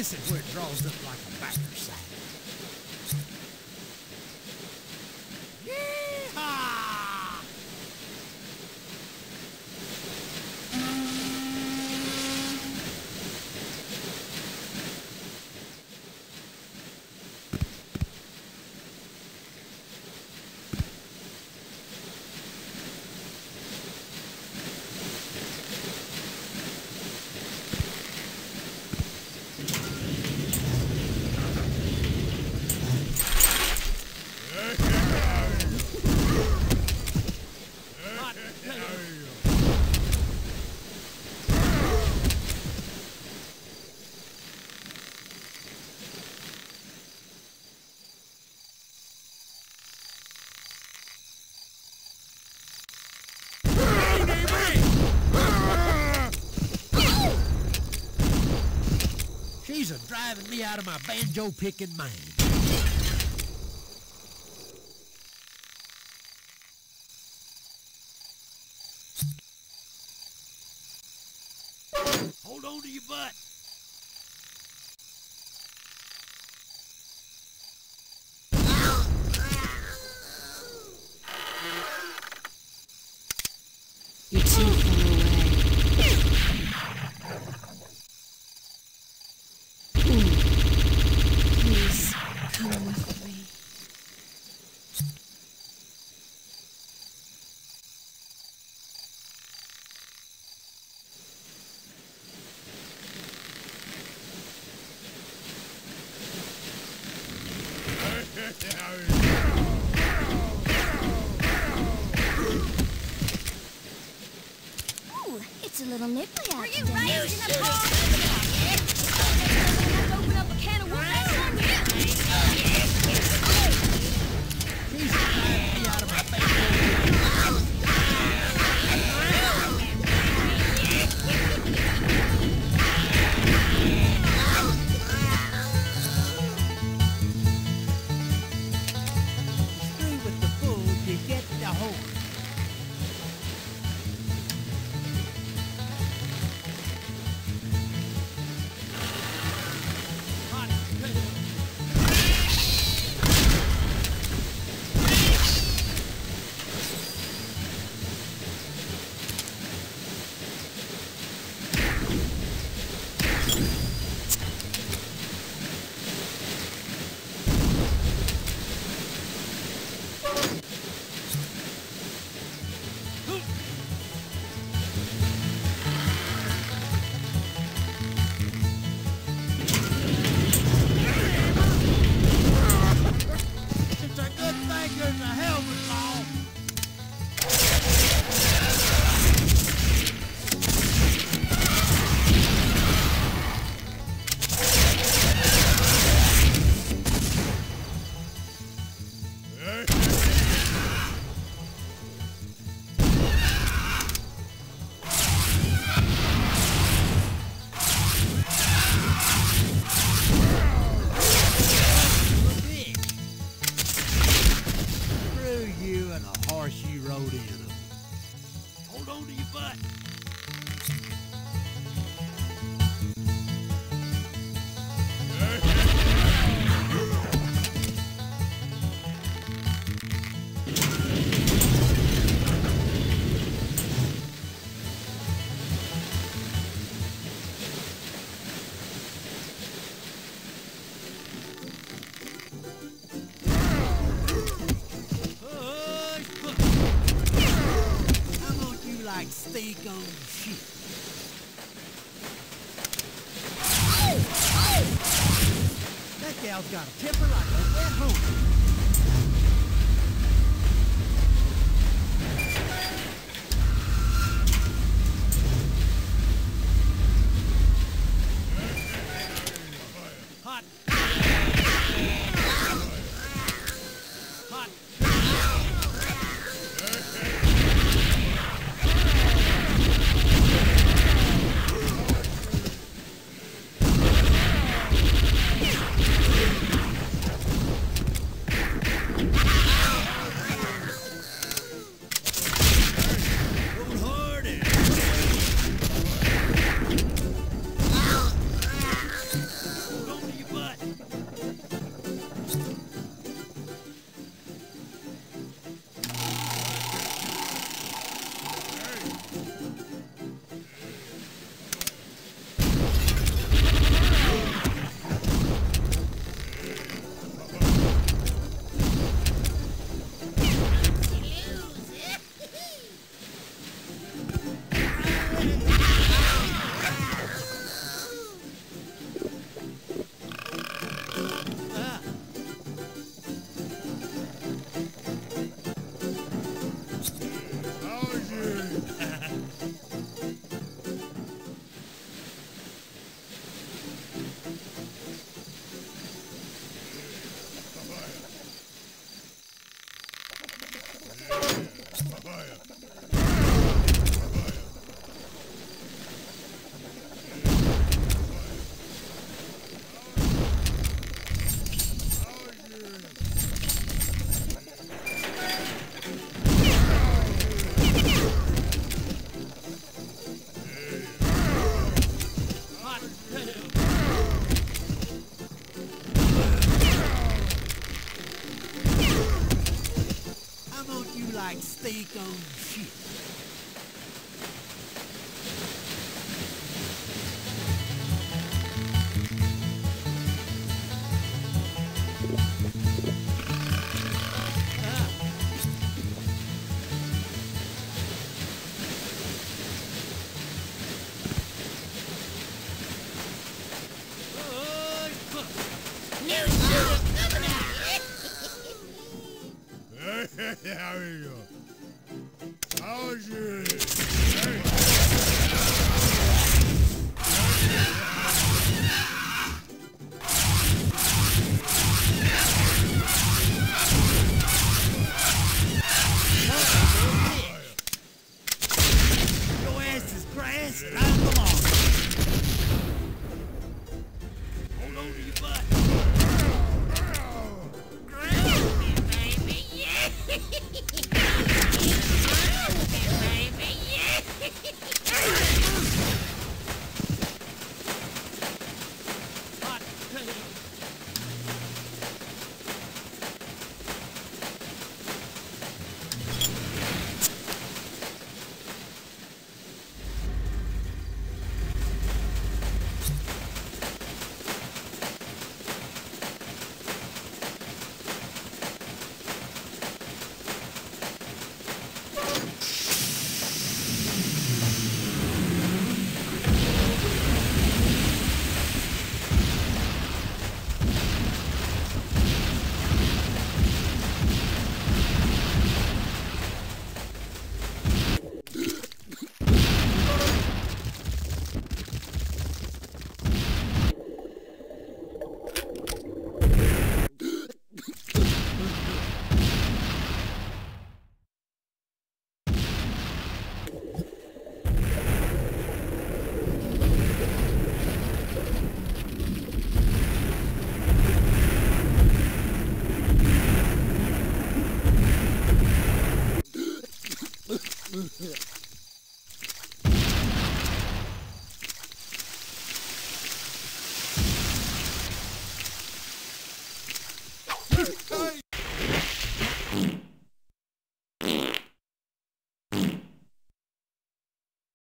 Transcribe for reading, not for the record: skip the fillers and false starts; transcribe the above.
Kiss it where it draws up like a biker's side. She's driving me out of my banjo-picking mind. Hold on to your butt. Ooh, it's a little nippy out there. Were you raised in a car? Let's open up a can of worms. She's driving me out of my face. Steak on shit. That gal's got a temper like a wet home. big old ship. How are you? How's your ass is grass? Yeah. Now come on. Yeah.